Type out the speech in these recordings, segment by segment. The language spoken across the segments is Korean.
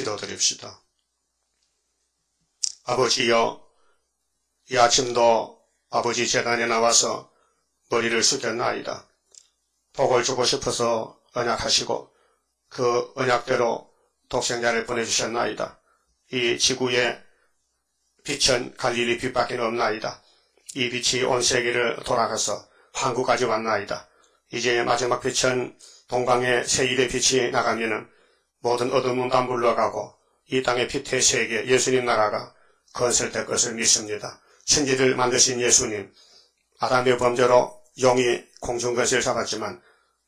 기도드립시다. 아버지여, 이 아침도 아버지 재단에 나와서 머리를 숙였나이다. 복을 주고 싶어서 언약하시고 그 언약대로 독생자를 보내주셨나이다. 이 지구에 빛은 갈릴리 빛밖에 없나이다. 이 빛이 온 세계를 돌아가서 한국까지 왔나이다. 이제 마지막 빛은 동방의 세일의 빛이 나가면은 모든 어둠은 다 물러가고 이 땅의 빛의 세계 예수님 나라가 건설될 것을 믿습니다. 천지를 만드신 예수님, 아담의 범죄로 용이 공중권세를 잡았지만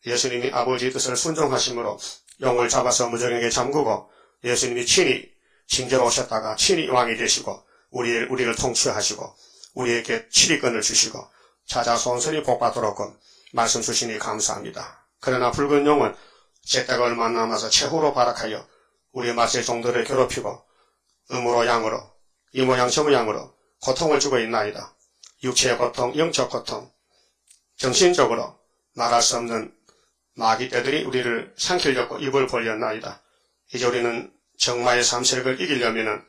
예수님이 아버지 뜻을 순종하심으로 용을 잡아서 무정에게 잠그고 예수님이 친히 징계로 오셨다가 친히 왕이 되시고 우리를 통치하시고 우리에게 치리권을 주시고 찾아 손선이 복받도록끔 말씀 주시니 감사합니다. 그러나 붉은 용은 제때가 얼마 남아서 최후로 발악하여 우리 마세 종들을 괴롭히고 음으로 양으로 이 모양 저 모양으로 고통을 주고 있나이다. 육체의 고통, 영적 고통, 정신적으로 말할 수 없는 마귀떼들이 우리를 삼키려고 입을 벌렸나이다. 이제 우리는 정마의 삼색을 이기려면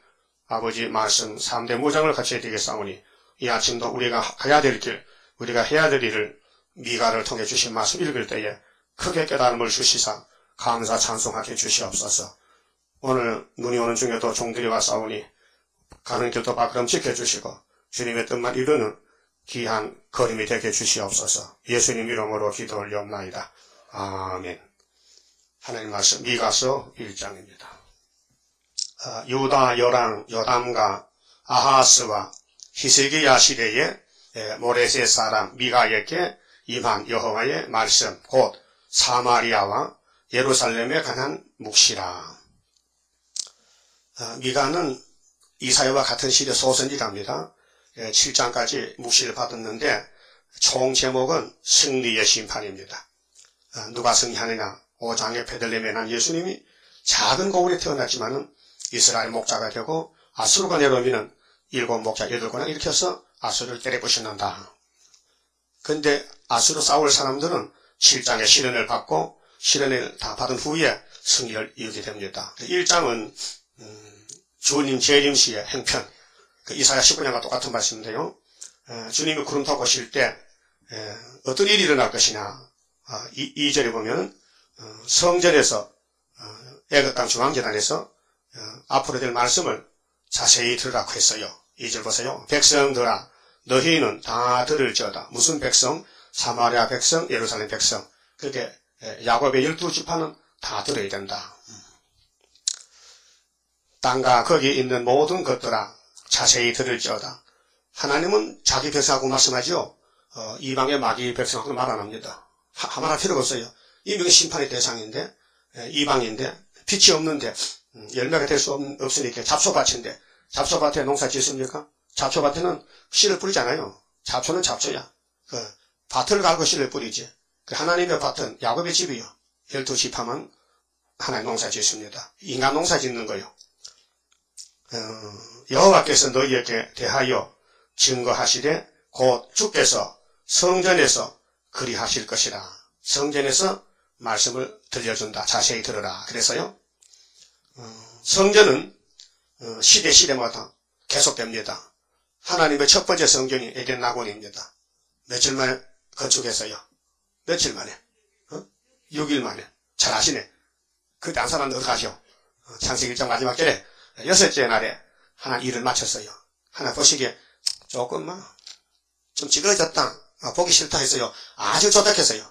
아버지 말씀 3대 무장을 갖춰야 되겠사오니 이 아침도 우리가 가야 될 길, 우리가 해야 될 일을 미가를 통해 주신 말씀 읽을 때에 크게 깨달음을 주시사 감사 찬송하게 주시옵소서. 오늘 눈이 오는 중에도 종들이 왔사오니 가는 길도 발걸음 지켜주시고 주님의 뜻만 이루는 귀한 걸음이 되게 주시옵소서. 예수님 이름으로 기도 올리옵나이다. 아멘. 하나님 말씀 미가서 1장입니다. 유다 요랑 요담과 아하스와 히스기야 시대의 모레셋 사람 미가에게 임한 여호와의 말씀 곧 사마리아와 예루살렘에 관한 묵시라. 미가는 이사야와 같은 시대 소선지랍니다. 7장까지 묵시를 받았는데 총 제목은 승리의 심판입니다. 누가 승리하느냐? 5장의 베들레헴에 난 예수님이 작은 고울에 태어났지만은 이스라엘 목자가 되고 아수르가 내려오면은 7 목자 8권을 일으켜서 아수르를 때려부시는다. 근데 아수르 싸울 사람들은 7장의 시련을 받고 시련을 다 받은 후에 승리를 이루게 됩니다. 1장은 주님 재림시의 행편, 그 이사야 19장과 똑같은 말씀인데요. 주님이 구름 타고 오실 때 어떤 일이 일어날 것이냐. 2절에 보면 성전에서 애굽 땅 중앙재단에서 앞으로 될 말씀을 자세히 들으라고 했어요. 2절 보세요. 백성들아, 너희는 다 들을지어다. 무슨 백성? 사마리아 백성, 예루살렘 백성. 그렇게 야곱의 12지파는 다 들어야 된다. 땅과 거기 있는 모든 것들아, 자세히 들을지어다. 하나님은 자기 백성하고 말씀하죠. 이방의 마귀 백성하고 말 안 합니다. 말할 필요가 없어요. 이미 심판의 대상인데, 이방인데, 빛이 없는데, 열매가 될 수 없으니까 잡초밭인데, 잡초밭에 농사 짓습니까? 잡초밭에는 씨를 뿌리잖아요. 잡초는 잡초야. 그 밭을 갈고 씨를 뿌리지. 그 하나님의 밭은 야곱의 집이요. 12지파만 하나님 농사 짓습니다. 인간 농사 짓는 거요. 여호와께서 너희에게 대하여 증거하시되 곧 주께서 성전에서 그리하실 것이라. 성전에서 말씀을 들려준다. 자세히 들어라. 그래서요. 성전은 시대마다 계속됩니다. 하나님의 첫 번째 성전이 에덴 낙원입니다. 며칠 만에 건축했어요. 며칠 만에? 6일 만에. 잘 아시네. 그때 안 사람들 어디 가죠? 창세기 1장 마지막 절에 6째 날에 하나 일을 마쳤어요. 하나 보시기에 조금만 좀 찌그러졌다. 보기 싫다 했어요. 아주 조작했어요.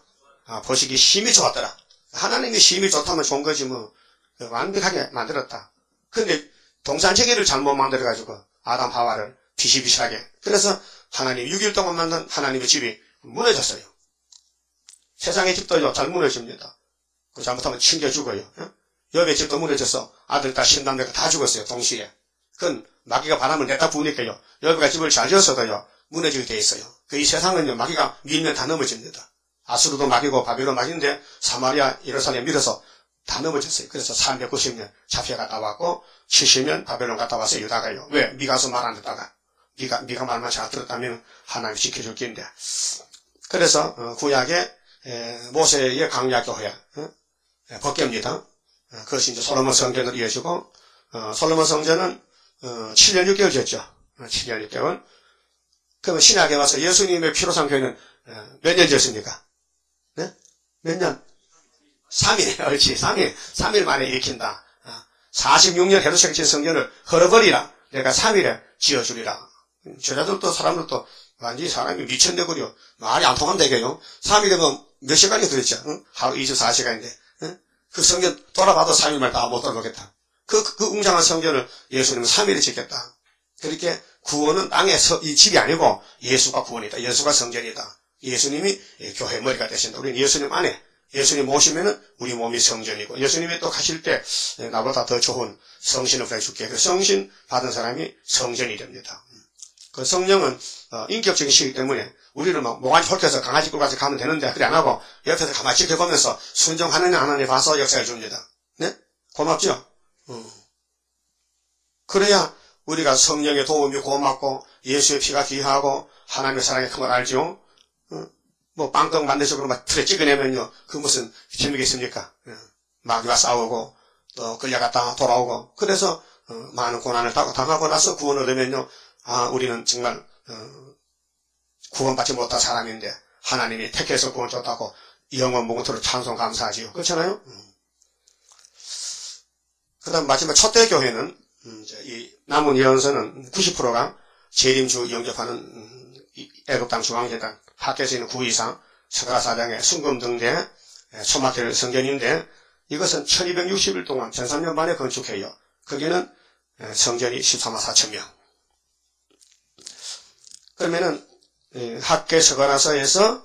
보시기 힘이 좋았더라. 하나님의 힘이 좋다면 좋은 거지 뭐. 완벽하게 만들었다. 근데 동산체계를 잘못 만들어가지고 아담 하와를 비실비실하게. 그래서 하나님 6일 동안 만든 하나님의 집이 무너졌어요. 세상의 집도 잘 무너집니다. 잘못하면 튕겨 죽어요. 여배 집도 무너져서 아들, 딸, 신남매가 다 죽었어요. 동시에. 그건 마귀가 바람을 내다 부으니까요. 여배가 집을 잘 지었어도요. 무너지게 돼 있어요. 그 이 세상은요. 마귀가 밀면 다 넘어집니다. 아수르도 마귀고 바벨론 마귀인데 사마리아, 예루살렘 밀어서 다 넘어졌어요. 그래서 390년 잡혀갔다 왔고 70년 바벨론 갔다 와서 유다가요. 왜? 미가서 말 안 듣다가. 미가 말만 잘 들었다면 하나님이 지켜줄 긴데. 그래서 구약의 모세의 강약의 허약 벗깁니다. 그것이 이제 솔로몬 성전으로 이어지고 솔로몬 성전은 7년 6개월 지었죠. 7년 6개월. 그러면 신약에 와서 예수님의 피로상 교회는 몇 년 지었습니까? 네? 몇 년? 3일. 옳지. 3일. 3일 만에 일으킨다. 46년 헤롯이 지은 성전을 헐어버리라. 내가 3일에 지어주리라. 저자들도 사람들도 완전히 사람이 미쳤네거려. 말이 안 통하면 되게요. 3일 되면 몇 시간이 들었죠? 응? 하루 24시간인데. 응? 그 성전 돌아봐도 3일만 다 못 돌아보겠다. 그 웅장한 성전을 예수님은 3일에 짓겠다. 그렇게 구원은 땅에 이 집이 아니고 예수가 구원이다. 예수가 성전이다. 예수님이 교회 머리가 되신다. 우리는 예수님 안에 예수님 모시면은 우리 몸이 성전이고 예수님이 또 가실 때 나보다 더 좋은 성신을 보내줄게. 그 성신 받은 사람이 성전이 됩니다. 그 성령은 인격적인 시기 때문에 우리를 막 모가지 홀켜서 강아지 끌고 가서 가면 되는데 그래 안 하고 옆에서 가만히 지켜보면서 순종하느냐 안 하느냐 봐서 역사해 줍니다. 네? 고맙죠? 그래야 우리가 성령의 도움이 고맙고 예수의 피가 귀하고 하나님의 사랑의 큰 걸 알죠. 뭐 빵떡 만들적으로 막 틀에 찍어내면요 그 무슨 재미가 있습니까? 마귀와 싸우고 또 끌려갔다가 돌아오고 그래서 많은 고난을 당하고 나서 구원을 얻으면요 아 우리는 정말 구원받지 못한 사람인데 하나님이 택해서 구원 줬다고 영원 몽토로 찬송 감사하지요. 그렇잖아요. 그 다음 마지막 첫대 교회는 이 남은 예언서는 90%가 재림주 영접하는 애굽 땅 중앙재단 학계에서 있는 9 이상 석가사장의 순금등대 초막길 성전인데 이것은 1260일 동안 전 3년 만에 건축해요. 거기는 성전이 134,000명. 그러면은 학계 석가라서에서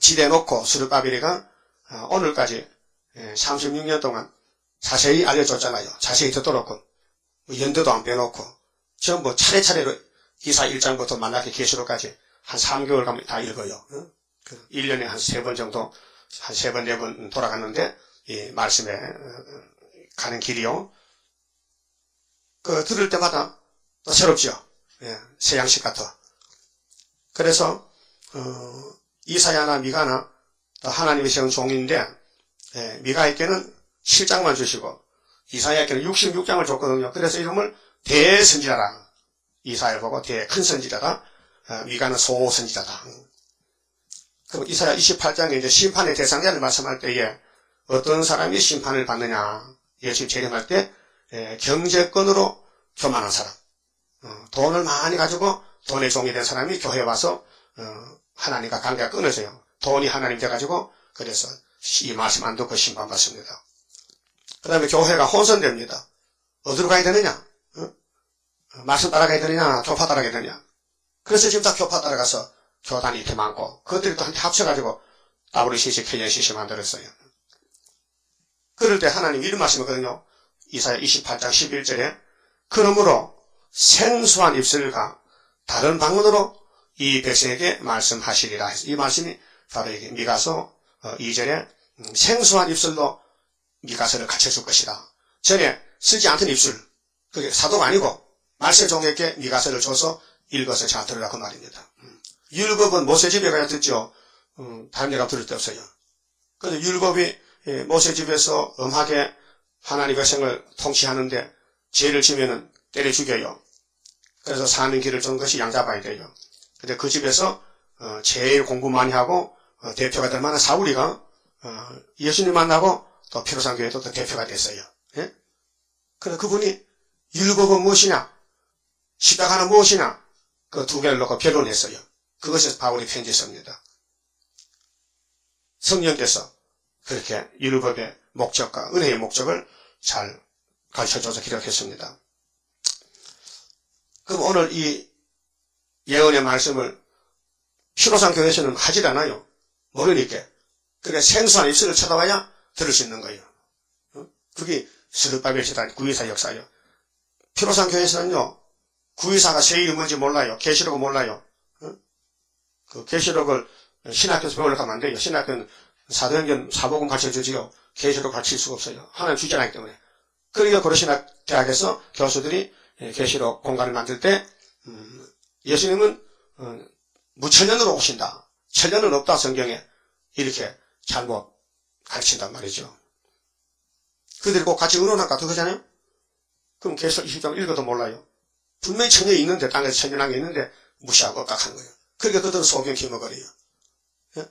지대 놓고 스룹바벨이가 오늘까지 36년 동안 자세히 알려줬잖아요. 자세히 듣도록 연도도 안 빼놓고 전부 차례차례로 이사 1장부터 만나기 계시록까지 한 3개월 가면 다 읽어요. 1년에 한 3번 정도, 한 3번, 4번 돌아갔는데, 이 말씀에 가는 길이요. 들을 때마다 또 새롭죠. 예, 새 양식 같아. 그래서, 이사야나 미가나, 하나님이 세운 종인데, 예, 미가에게는 7장만 주시고, 이사야에게는 66장을 줬거든요. 그래서 이름을 대선지자라. 이사야를 보고 대큰 선지자다. 미가는 소선지자다. 그럼 이사야 28장에 이제 심판의 대상자를 말씀할 때에 어떤 사람이 심판을 받느냐. 예수님 재림할 때 경제권으로 교만한 사람. 돈을 많이 가지고 돈의 종이 된 사람이 교회에 와서 하나님과 관계가 끊어져요. 돈이 하나님 돼가지고 그래서 이 말씀 안 듣고 심판받습니다. 그 다음에 교회가 혼선됩니다. 어디로 가야 되느냐. 말씀 따라가야 되느냐. 교파 따라가야 되느냐. 그래서 지금 다 교파 따라가서 교단이 이렇게 많고 그것들이 또 한테 합쳐가지고 WCC, KNCC 만들었어요. 그럴 때 하나님이 이런 말씀이거든요. 이사야 28장 11절에 그러므로 생소한 입술과 다른 방언으로 이 백성에게 말씀하시리라. 이 말씀이 바로 이게 미가서 2절에 생소한 입술로 미가서를 갖춰줄 것이다. 전에 쓰지 않던 입술, 그게 사도가 아니고 말세 종에게 미가서를 줘서 읽어서 잘 들으라 그 말입니다. 율법은 모세 집에 가야 듣죠. 다른 데가 들을 데 없어요. 그런데 율법이 모세 집에서 엄하게 하나님 백성을 통치하는데 죄를 지면은 때려 죽여요. 그래서 사는 길을 준 것이 양잡아야 돼요. 근데 그 집에서 제일 공부 많이 하고 대표가 될 만한 사울이가 예수님 만나고 또 피로상 교회도 또 대표가 됐어요. 예? 그래서 그분이 율법은 무엇이냐, 십자가는 무엇이냐. 그 두 개를 놓고 변론했어요. 그것이 바울의 편지서입니다. 성령께서 그렇게 율법의 목적과 은혜의 목적을 잘 가르쳐줘서 기록했습니다. 그럼 오늘 이 예언의 말씀을 피로상 교회에서는 하질 않아요. 모르니까. 그래 생소한 입술을 쳐다봐야 들을 수 있는 거예요. 그게 스룹바벨 시단 구이사 역사예요. 피로상 교회에서는요. 구이사가 새 이름이 뭔지 몰라요. 계시록은 몰라요. 그 계시록을 신학교에서 배우려고 하면 안 돼요. 신학교는 사도행전 사복음 가르쳐주지요. 계시록 가르칠 수가 없어요. 하나님 주지 않기 때문에. 그러니까 고려신학대학에서 교수들이 계시록 공간을 만들 때 예수님은 무천년으로 오신다. 천년은 없다 성경에. 이렇게 잘못 가르친단 말이죠. 그들이 꼭 같이 의논할까 그러잖아요. 그럼 계속 20장 읽어도 몰라요. 분명히 천년이 있는데, 땅에서 천년한 게 있는데 무시하고 깍한 거예요. 그러니까 그들은 소경 기머거려요. 예?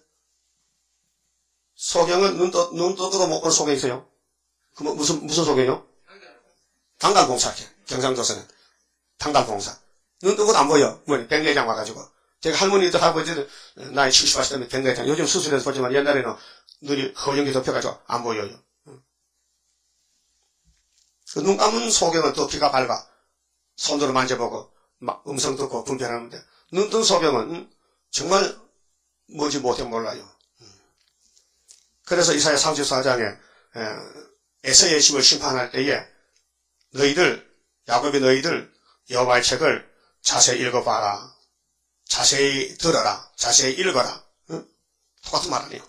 소경은 눈 떠도 못 보는 소경이 있어요. 그 뭐, 무슨 소경이요? 당당봉사학회, 경상도서는. 당당봉사. 눈 뜨고도 안 보여. 뭐니, 백내장 와가지고. 제가 할머니들, 할아버지들, 나이 70, 80 때문에 백내장. 요즘 수술해서 보지만 옛날에는 눈이 허용기 덮여가지고 안 보여요. 그 눈 감은 소경은 또 귀가 밝아. 손으로 만져보고, 막 음성 듣고 분별하는데, 눈 뜬 소경은 정말 뭔지 못해 몰라요. 그래서 이사야 34장에, 에서의 집을 심판할 때에, 야곱이 너희들 여호와의 책을 자세히 읽어봐라. 자세히 들어라. 자세히 읽어라. 응? 똑같은 말 아니에요.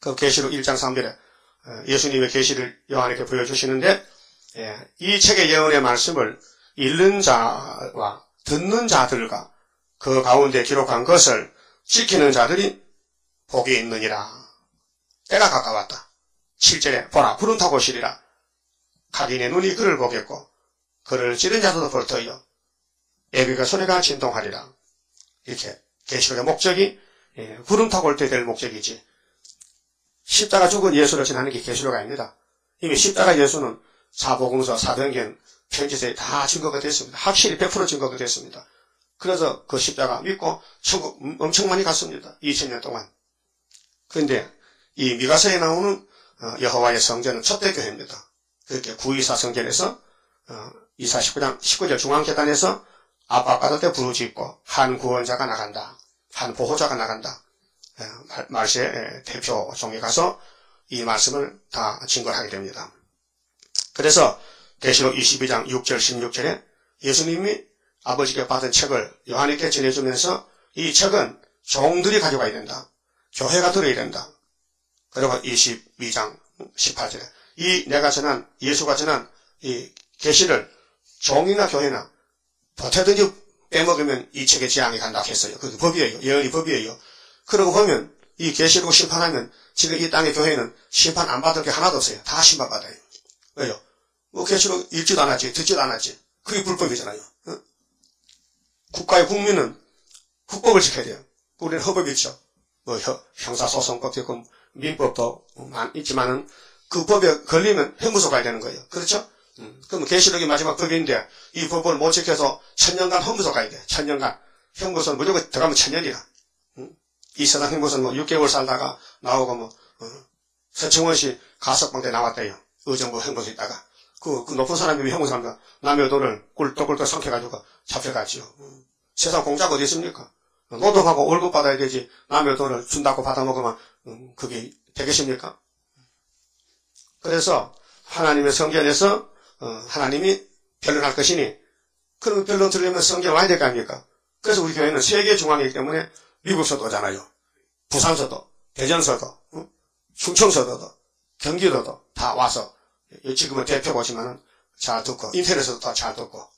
그 계시록 1장 3절에 예수님의 계시를 요한에게 보여주시는데, 이 책의 예언의 말씀을 읽는 자와 듣는 자들과 그 가운데 기록한 것을 지키는 자들이 복이 있느니라. 때가 가까웠다. 7절에 보라 구름 타고 오시리라. 각인의 눈이 그를 보겠고 그를 찌른 자도 볼 터이요 애비가 소리가 진동하리라. 이렇게 계시록의 목적이 구름 타고 올 때 될 목적이지, 십자가 죽은 예수를 지나는 게 계시록 아닙니다. 이미 십자가 예수는 사복음서, 사도행전, 편지서에 다 증거가 됐습니다. 확실히 100% 증거가 됐습니다. 그래서 그 십자가 믿고 천국 엄청 많이 갔습니다. 2000년 동안. 그런데 이 미가서에 나오는 여호와의 성전은 초대교회입니다. 그렇게 924 성전에서 2사 19장 19절 중앙계단에서 압박받을 때 부르짖고 한 구원자가 나간다. 한 보호자가 나간다. 말세 대표 종에 가서 이 말씀을 다 증거하게 됩니다. 그래서 계시록 22장 6절 16절에 예수님이 아버지께 받은 책을 요한에게 전해주면서 이 책은 종들이 가져가야 된다. 교회가 들어야 된다. 그리고 22장 18절에 예수가 전한 이 계시를 종이나 교회나 보태든지 빼먹으면 이 책에 재앙이 간다 했어요. 그게 법이에요. 예언이 법이에요. 그러고 보면 이 계시로 심판하면 지금 이 땅의 교회는 심판 안 받을 게 하나도 없어요. 다 심판받아요. 왜요? 뭐 계시로 읽지도 않았지, 듣지도 않았지. 그게 불법이잖아요. 어? 국가의 국민은 국법을 지켜야 돼요. 우리는 허법이 있죠. 뭐 형사소송법도 있고 민법도 있지만은 그 법에 걸리면 형무소 가야 되는 거예요. 그렇죠? 그럼 계시록이 마지막 법인데 이 법을 못 지켜서 1000년간 형무소 가야 돼. 1000년간. 형무소는 무조건 들어가면 1000년이라. 이 세상 형무소는 뭐 6개월 살다가 나오고 뭐 서청원 씨 가석방대 나왔대요. 의정부 형무소 있다가. 그 높은 사람이 형무소 합니다. 남의 돈을 꿀떡꿀떡 삼켜가지고 잡혀갔지요. 세상 공짜가 어디 있습니까? 노동하고 월급 받아야 되지 남의 돈을 준다고 받아먹으면 그게 되겠습니까? 그래서 하나님의 성전에서 하나님이 변론할 것이니, 그러면 변론 들으려면 성전 와야 될 거 아닙니까? 그래서 우리 교회는 세계 중앙이기 때문에 미국서도 오잖아요. 부산서도, 대전서도, 충청서도, 경기도도 다 와서 지금은 대표가 오지만은 잘 듣고, 인터넷에서도 다 잘 듣고,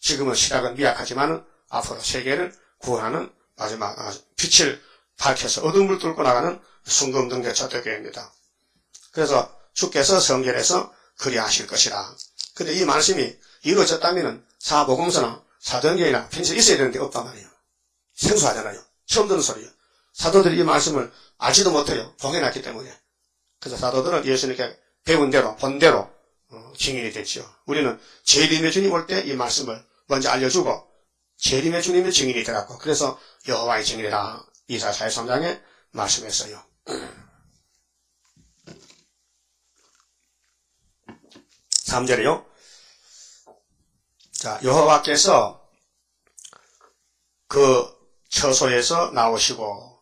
지금은 시각은 미약하지만은 앞으로 세계를 구원하는 마지막 빛을 밝혀서 어둠을 뚫고 나가는 순금등대 초대교회입니다. 그래서 주께서 성전에서 그리하실 것이라. 근데 이 말씀이 이루어졌다면 사복음서나 사도행전이나 편지서 있어야 되는데 없단 말이에요. 생소하잖아요. 처음 듣는 소리예요. 사도들이 이 말씀을 알지도 못해요. 봉해놨기 때문에. 그래서 사도들은 예수님께 배운 대로, 본 대로 증인이 됐죠. 우리는 재림의 주님 올 때 이 말씀을 먼저 알려주고 재림의 주님의 증인이 되었고, 그래서 여호와의 증인이라 이사야 43장에 말씀했어요. 삼절이요. 자, 여호와께서 그 처소에서 나오시고,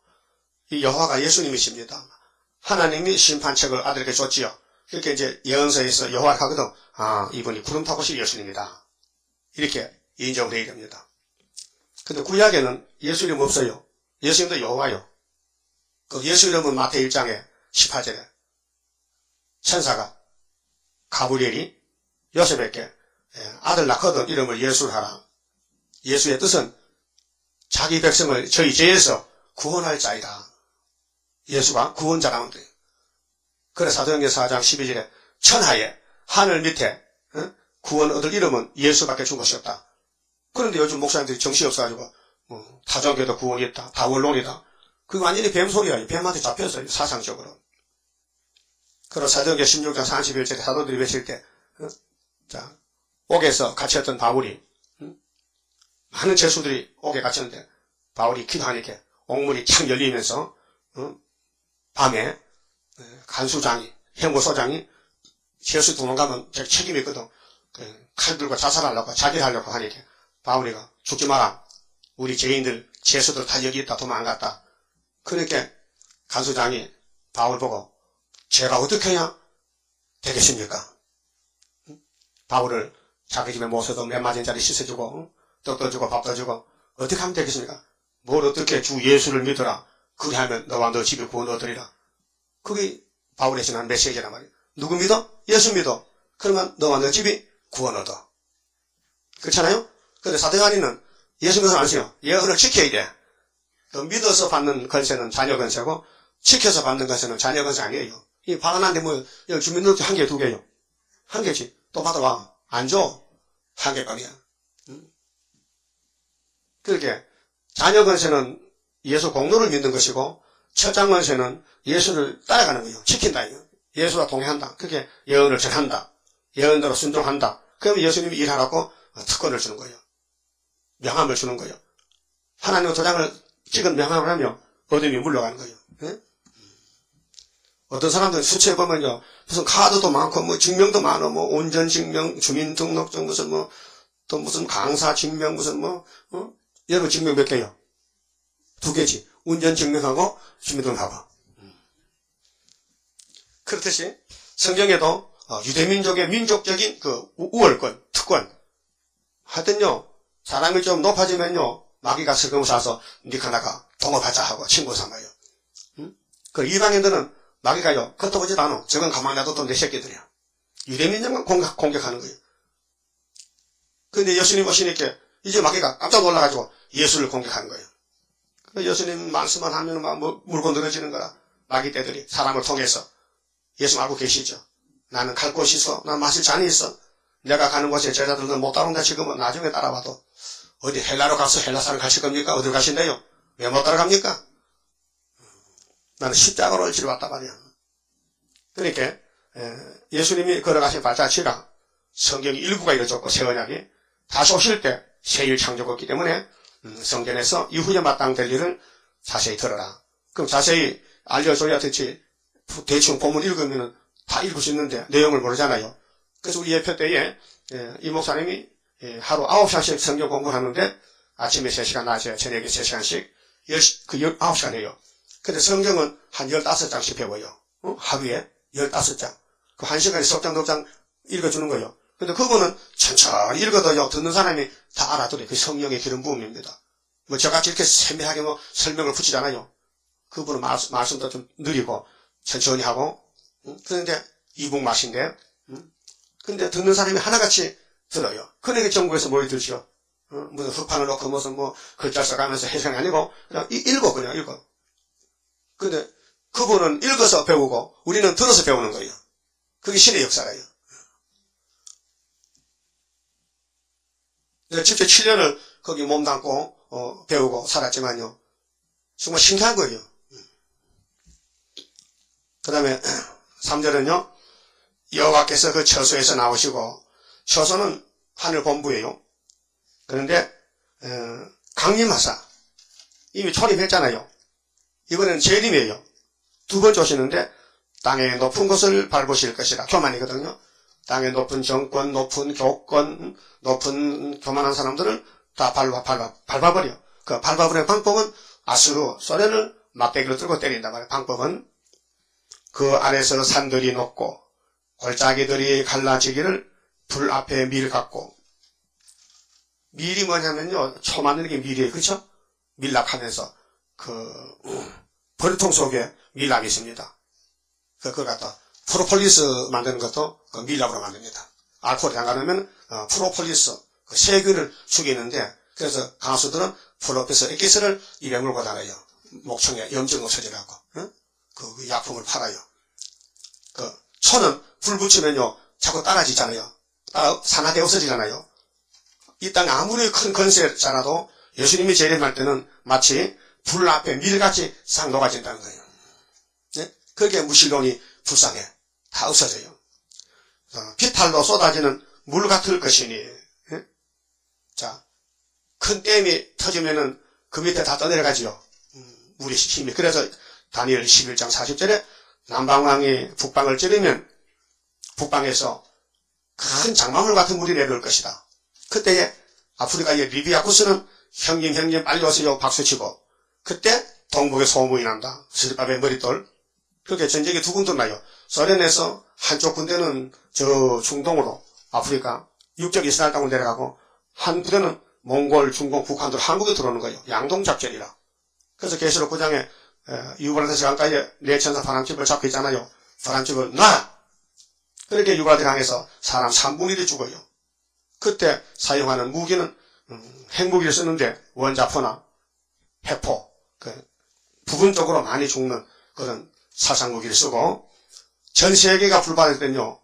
이 여호와가 예수님이십니다. 하나님이 심판책을 아들에게 줬지요. 이렇게 이제 예언서에서 여호와를 하거든. 아, 이분이 구름 타고 오실 예수님이다. 이렇게 인정을 해야 됩니다. 근데 구약에는 예수 이름 없어요. 예수님도 여호와요. 그 예수 이름은 마태 1장에 18절에 천사가 가브리엘이 요셉에게 아들 낳거든 이름을 예수하라. 예수의 뜻은 자기 백성을 저희 죄에서 구원할 자이다. 예수가 구원자라면 돼요. 그래서 사도행전 4장 12절에 천하에 하늘 밑에 구원 얻을 이름은 예수밖에 준 것이 없다. 그런데 요즘 목사님들이 정신이 없어가지고 뭐 타종교도 구원이다, 다원론이다. 그게 완전히 뱀소리야. 뱀한테 잡혔어요. 사상적으로. 그리고 사도행전 16장 31절에 사도들이 외칠 때 자, 옥에서 갇혔던 바울이 많은 죄수들이 옥에 갇혔는데 바울이 기도하니까 옥문이 창 열리면서 밤에 간수장이 형무소장이 죄수 도망가면 책임이 있거든. 칼 들고 자살하려고 자결하려고 하니까 바울이가 죽지 마라. 우리 죄인들 죄수들 다 여기 있다. 도망갔다. 그러니까 간수장이 바울 보고 죄가 어떻게 해야 되겠습니까? 바울을 자기 집에 모셔서 몇 마진짜리 씻어주고 떡도 주고 밥도 주고 어떻게 하면 되겠습니까? 뭘 어떻게 주 예수를 믿어라. 그리 하면 너와 너 집에 구원 얻으리라. 그게 바울의 전한 메시지란 말이야. 누구 믿어? 예수 믿어. 그러면 너와 너 집이 구원 얻어. 그렇잖아요? 근데 사도요한이는 예수 믿어서 안 쓰요. 예언을 지켜야 돼. 너 믿어서 받는 권세는 자녀 권세고 지켜서 받는 권세는 자녀 권세 아니에요. 이 받아놨는데 뭐 여기 주민등록증 한 개, 두 개요. 한 개지. 또 받아와. 안 줘. 한 개값이야. 그렇게 자녀 권세는 예수 공로를 믿는 것이고 처장 권세는 예수를 따라가는 거예요. 지킨다. 예수와 동행한다. 그게 예언을 전한다. 예언대로 순종한다. 그러면 예수님이 일하라고 특권을 주는 거예요. 명함을 주는 거예요. 하나님의 도장을 찍은 명함을 하며 어둠이 물러가는 거예요. 네? 어떤 사람들은 수채 보면요. 무슨 카드도 많고 뭐 증명도 많어. 뭐 온전 증명, 주민등록증 무슨 뭐 또 무슨 강사 증명 무슨 뭐 여러분 증명 몇 개요? 두 개지. 운전 증명하고 주민등록하고. 그렇듯이 성경에도 유대민족의 민족적인 그 우월권, 특권. 하여튼요, 사람이 좀 높아지면요, 마귀가 슬금을 사서 니카나가 동업하자 하고 친구 삼아요. 그 이방인들은 마귀가요, 걷어보지도 않아. 저건 가만히 놔둬도 내 새끼들이야. 유대민족만 공격하는 거예요. 그런데 예수님 오시니까 이제 마귀가 깜짝 놀라가지고 예수를 공격하는 거예요. 예수님 말씀만 하면 막 물고 늘어지는 거라. 마귀 떼들이 사람을 통해서 예수 알고 계시죠. 나는 갈 곳이 있어. 난 마실 잔이 있어. 내가 가는 곳에 제자들은 못 따라온다. 지금은 나중에 따라와도 어디 헬라로 가서 헬라사를 가실 겁니까? 어디로 가신대요? 왜 못 따라갑니까? 나는 십자가를 지러 왔다 말이야. 그러니까 예수님이 걸어가신 발자취가 성경 일부가 이루어졌고 새 언약이 다시 오실 때 새일 창조했기 때문에 성전에서 이후에 마땅될 일을 자세히 들어라. 그럼 자세히 알려줘야 되지. 대충 본문 읽으면 다 읽을 수 있는데 내용을 모르잖아요. 그래서 우리 예표 때에 이 목사님이 하루 9시간씩 성경 공부를 하는데 아침에 3시간, 낮에 저녁에 3시간씩 9시간 해요. 근데 성경은 한 15장씩 배워요. 하루에 15장. 그 1시간에 석장, 독장 읽어주는 거예요. 근데 그거는 천천히 읽어도요, 듣는 사람이 다 알아들어요. 그 성령의 기름 부음입니다. 뭐 저같이 이렇게 세밀하게 뭐 설명을 붙이잖아요. 그분은 말씀도 좀 느리고 천천히 하고, 그런데 이북 맛인데, 근데 듣는 사람이 하나같이 들어요. 그러니까 정부에서 뭘 들죠? 무슨 흑판을 놓고 무슨 뭐 글자 써가면서 해석이 아니고, 그냥 읽어, 그냥 읽어. 근데 그분은 읽어서 배우고, 우리는 들어서 배우는 거예요. 그게 신의 역사예요. 내가 직접 7년을 거기 몸담고, 배우고 살았지만요. 정말 신기한 거예요. 그 다음에 3절은요. 여호와께서 그 처소에서 나오시고 처소는 하늘 본부예요. 그런데 강림하사 이미 초림했잖아요. 이번엔 재림이에요. 두 번째 오시는데 땅의 높은 곳을 밟으실 것이라. 교만이거든요. 땅의 높은 정권, 높은 교권, 높은 교만한 사람들을 다 밟아버려. 그 밟아버리는 방법은 아수르, 소련을 막대기로 들고 때린다 말이에요. 방법은 그 안에서 산들이 녹고 골짜기들이 갈라지기를 불 앞에 밀 같고. 밀이 뭐냐면요, 초 만드는 게 밀이에요. 그렇죠? 밀랍하면서 그 버리통 속에 밀랍이 있습니다. 그걸 갖다 프로폴리스 만드는 것도 밀랍으로 만듭니다. 알코올에 담가놓으면 프로폴리스 그 세균을 죽이는데, 그래서 가수들은 프로폴리스 액기스를 입에 물고 다녀요. 목청에 염증 없어지라고. 응? 그 약품을 팔아요. 그, 초는 불 붙이면요, 자꾸 따라지잖아요. 산하게 없어지잖아요. 이 땅 아무리 큰 권세자라도 예수님이 재림할 때는 마치 불 앞에 밀같이 싹 녹아진다는 거예요. 네? 그게 무신론이 불쌍해. 다 없어져요. 비탈로 쏟아지는 물 같을 것이니. 네? 자, 큰 댐이 터지면은 그 밑에 다 떠내려가지요. 우리 힘이. 그래서 다니엘 11장 40절에 남방왕이 북방을 찌르면 북방에서 큰 장막물 같은 물이 내려올 것이다. 그때에 아프리카의 리비아쿠스는 형님 빨리 오세요 박수치고, 그때 동북에 소문이 난다. 스룹바벨 머릿돌. 그렇게 전쟁이 두 군데 나요. 소련에서 한쪽 군대는 저 중동으로 아프리카 육적 이스라엘 땅으로 내려가고, 한 부대는 몽골, 중공, 북한으로 한국에 들어오는 거예요. 양동작전이라. 그래서 계시록 9장에 유브라데스 강가에 네 천사 바람집을 잡고 있잖아요. 바람집을 놔! 그렇게 유브라데스 강에서 사람 3분의 1이 죽어요. 그때 사용하는 무기는 핵무기를 쓰는데 원자포나 해포, 부분적으로 많이 죽는 그런 사상무기를 쓰고, 전 세계가 불발할 때는요,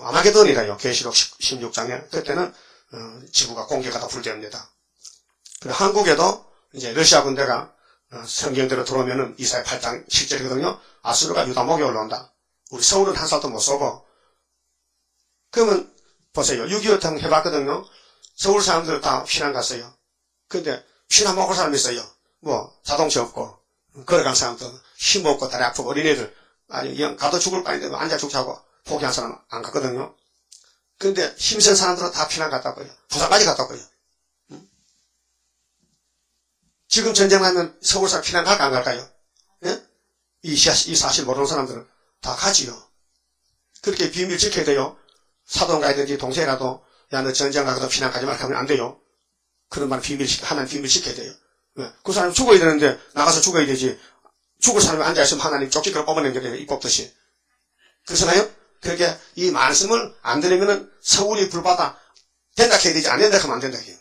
아마게돈이라요. 계시록 16장에 그때는 지구가 공개가 다 불됩니다. 그리고 한국에도 이제 러시아 군대가 성경대로 들어오면은 이사야 8장 7절이거든요. 아수르가 유다목에 올라온다. 우리 서울은 한 살도 못 쏘고. 그러면 보세요. 6.25 때 해봤거든요. 서울 사람들 다 피난 갔어요. 근데 피난 먹을 사람이 있어요. 뭐 자동차 없고 걸어간 사람들, 힘 없고 다리 아프고 어린애들, 아니 그냥 가도 죽을 바인데 앉아 죽자고 포기한 사람 안 갔거든요. 근데 힘센 사람들은 다 피난 갔다고요. 부산까지 갔다고요. 지금 전쟁하면 서울 사람 피난 갈까 안 갈까요? 예? 이 사실 모르는 사람들은 다 가지요. 그렇게 비밀 지켜야 돼요. 사돈 가야든지 동생이라도, 야, 너 전쟁 가거든 피난 가지 말라고 하면 안 돼요. 그런 말 하나님 비밀 지켜야 돼요. 왜? 그 사람이 죽어야 되는데, 나가서 죽어야 되지. 죽을 사람이 앉아있으면 하나님 쪽지그릇 뽑아낸 게 돼요. 입 뽑듯이. 그렇잖아요? 그렇게 이 말씀을 안 들으면은 서울이 불바다 된다 해야 되지, 안 된다 하면 안 된다 해요.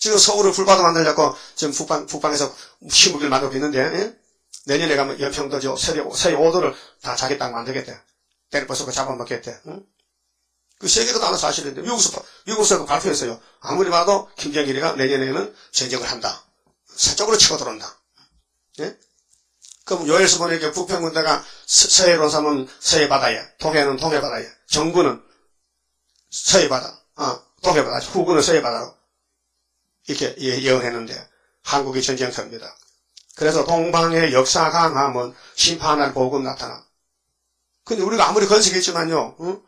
지금 서울을 불바다 만들려고 지금 북방에서 힘을 만들고 있는데, 예? 내년에 가면 연평도 저 새 5도를 다 자기 땅 만들겠대. 때를 벗고 잡아먹겠대. 응? 그 세계가 다른 사실인데, 미국에서 발표했어요. 아무리 봐도 김정일이가 내년에는 전쟁을 한다. 서쪽으로 치고 들어온다. 예? 그럼 요엘서 보니까 북평군대가 서해로 삼은 서해바다에, 동해는 동해바다에, 정부는 서해바다, 동해바다, 후군은 서해바다로. 이렇게 예언했는데 한국이 전쟁터입니다. 그래서 동방의 역사 강함은 심판할 복음 나타나. 근데 우리가 아무리 건색했지만요, 응?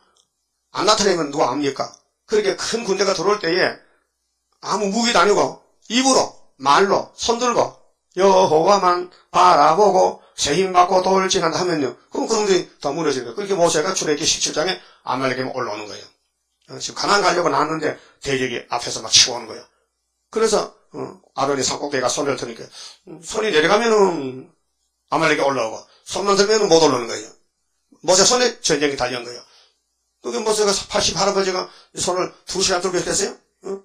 안 나타내면 누가 압니까? 그렇게 큰 군대가 들어올 때에 아무 무기도 아니고 입으로, 말로, 손들고 여호와만 바라보고 세임받고 도를 지난다 하면요, 그럼 그런 게 더 무너집니다. 그렇게 모세가 출애굽기 17장에 아말렉에 올라오는 거예요. 지금 가나안 가려고 나왔는데 대적이 앞에서 막 치고 오는 거예요. 그래서 아론이 산꼭대기가 손을 드니까 손이 내려가면은 아말렉이 올라오고, 손만 들면은 못 올라오는 거예요. 모세 손에 전쟁이 달린 거예요. 그게 모세가 80 할아버지가 손을 2시간 들고 있겠어요? 응?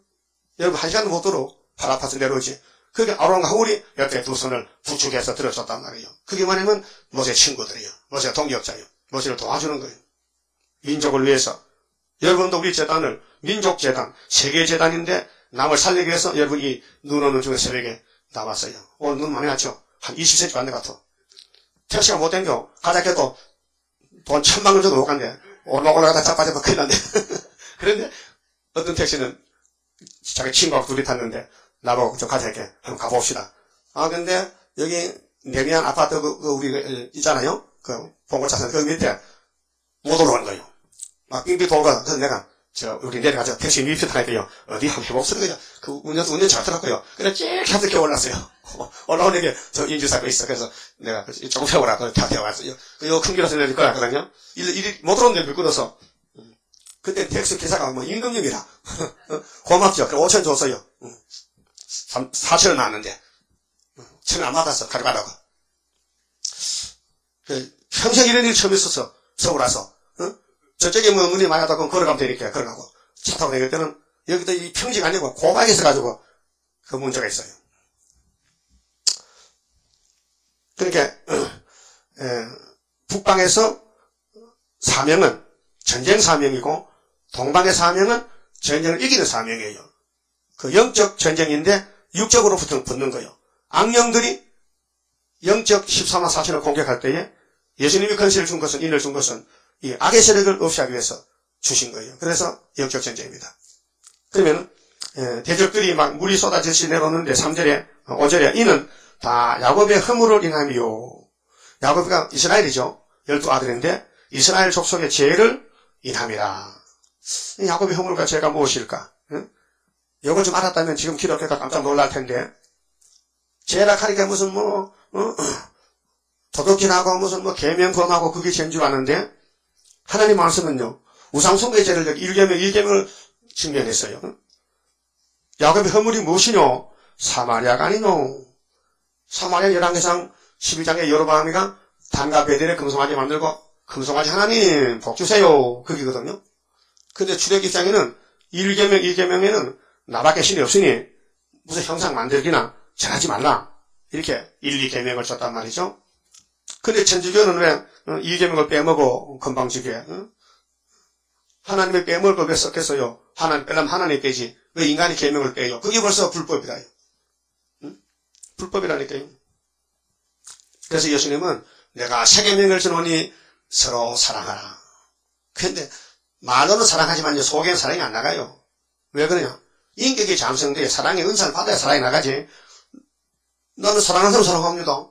여러분 1시간도 못 들어. 팔 아파서 내려오지. 그게 아론과 하울이 여태 두 손을 부축해서 들어줬단 말이에요. 그게 뭐냐면 모세 친구들이에요. 모세 동역자예요. 모세를 도와주는 거예요. 민족을 위해서. 여러분도 우리 재단을 민족재단, 세계재단인데 남을 살리기 위해서 여러분이 눈 오는 중에 새벽에 나왔어요. 오늘 눈 많이 났죠? 한 20cm 안 돼 같아. 택시가 못 댕겨. 가자 해도 돈 1000만 원 줘도 못 간대. 올라가다 자빠져서 큰일 난대. 그런데 어떤 택시는 자기 친구하고 둘이 탔는데 나보고 좀 가자 할게. 한번 가봅시다. 아, 근데 여기 내미안 아파트 우리 있잖아요? 그 봉고차선 그 밑에 못 올라오는 거예요. 막 빙빙 돌고. 그래서 내가 우리 내려가자. 택시 위에 타니까요. 어디 한번 해봅시다. 그 운전 잘 타더라고요. 그래, 쭉 하도 겨우 올랐어요. 올라오는 게 저 인주사가 있어. 그래서 내가 조금 태워라. 다 태워왔어요. 요 큰 길에서 내릴 거야. 그러거든요. 일이 못 들어오는데 물 끊어서. 그때 택시 기사가 뭐 임금님이라. 고맙죠. 그래, 5천 줬어요. 4천원 나왔는데. 천원 안 받았어. 가져가라고. 그래, 평생 이런 일 처음 있었어. 서울 와서. 저쪽에 뭐 문이 많이 하다 보면 걸어가면 되니까, 걸어가고. 차 타고 다닐 때는, 여기도 이 평지가 아니고 고막이 있어가지고, 그 문제가 있어요. 그러니까, 북방에서 사명은 전쟁 사명이고, 동방의 사명은 전쟁을 이기는 사명이에요. 그 영적 전쟁인데 육적으로 붙는 거예요. 악령들이 영적 14만 4천을 공격할 때에 예수님이 권세를 준 것은, 인을 준 것은 이 악의 세력을 없애기 위해서 주신 거예요. 그래서 영적 전쟁입니다. 그러면 대적들이 막 물이 쏟아질시 내려오는데 3절에 5절에 이는 다 야곱의 허물을 인함이요. 야곱이가 이스라엘이죠. 12아들인데 이스라엘 족속의 죄를 인함이라. 야곱의 허물과 죄가 무엇일까? 이걸 좀 알았다면 지금 기록해가 깜짝 놀랄 텐데, 죄라 하니까 무슨 도둑질하고 무슨 계명권하고 그게 죄인 줄 아는데, 하나님 말씀은요, 우상숭배의 죄를 여기 일개명을 증명했어요. 야곱의 허물이 무엇이냐? 사마리아가 아니뇨. 사마리아 열왕기상 12장에 여로보암이가 단과 베델에 금송아지 만들고 금송아지 하나님 복주세요 거기거든요. 근데 출애굽기상에는 일개명에는 나밖에 신이 없으니 무슨 형상 만들기나 잘하지 말라 이렇게 1, 2계명을 줬단 말이죠. 근데 천주교는 왜 2계명을 빼먹어? 건방지게 하나님의 빼먹을 법에 썼겠어요. 하나님 빼려면 하나님 빼지 왜 인간이 계명을 빼요? 그게 벌써 불법이라요. 불법이라니까요. 그래서 예수님은 내가 새 계명을 주노니 서로 사랑하라. 그런데 말로는 사랑하지만 속에는 사랑이 안 나가요. 왜 그러냐? 인격이 잠성돼 사랑의 은사를 받아야 사랑이 나가지. 나는 사랑하는 사람 사랑합니다.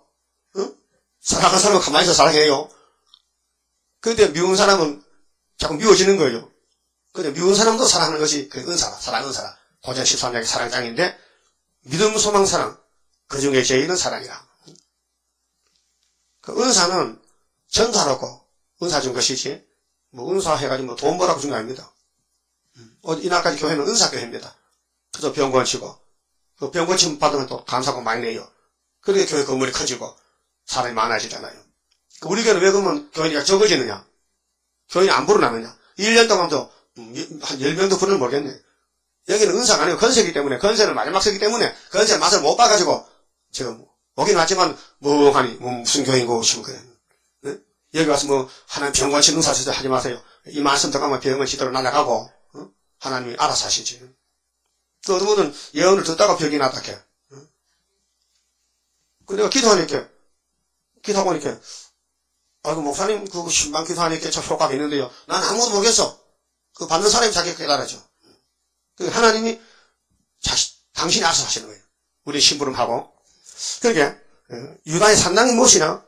응? 사랑하는 사람은 가만히 있어 사랑해요. 그런데 미운 사람은 자꾸 미워지는 거예요. 그런데 미운 사람도 사랑하는 것이 그 은사라. 사랑 은사라. 고전 13장의 사랑장인데 믿음, 소망, 사랑. 그 중에 제일은 사랑이라. 그 은사는 전사라고 은사 준 것이지 은사 해가지고 돈 벌라고 준 거 아닙니다. 이날까지 교회는 은사교회입니다. 그래서 병 고치고 그 병 고침 받으면 또 감사금 많이 내요. 그러니까 교회 건물이 커지고 사람이 많아지잖아요. 그 우리 교회는 왜 그러면 교인이 적어지느냐? 교인이 안 불어나느냐? 1년 동안도 한 10명도 불을 모르겠네. 여기는 은사가 아니고 건세이기 때문에, 건세는 마지막 세기 때문에 건세 맛을 못 봐가지고 지금 오긴 왔지만 뭐하니 무슨 교인고 오시면 그래. 네? 여기 와서 하나님 병 고치는 사실 하지 마세요. 이 말씀 들어가면 병은 지대로 날아가고 하나님이 알아서 하시지. 또 어떤 분은 예언을 듣다가 병이 났다게. 내가 기도하니까 아이고 목사님 그 신방 기도하니까 참 효과가 있는데요. 난 아무것도 모르겠어. 그 받는 사람이 자기가 깨달아죠. 그 하나님이 당신이 알아서 하시는 거예요. 우리 심부름하고. 그러니까 유다의 산당이 무엇이냐?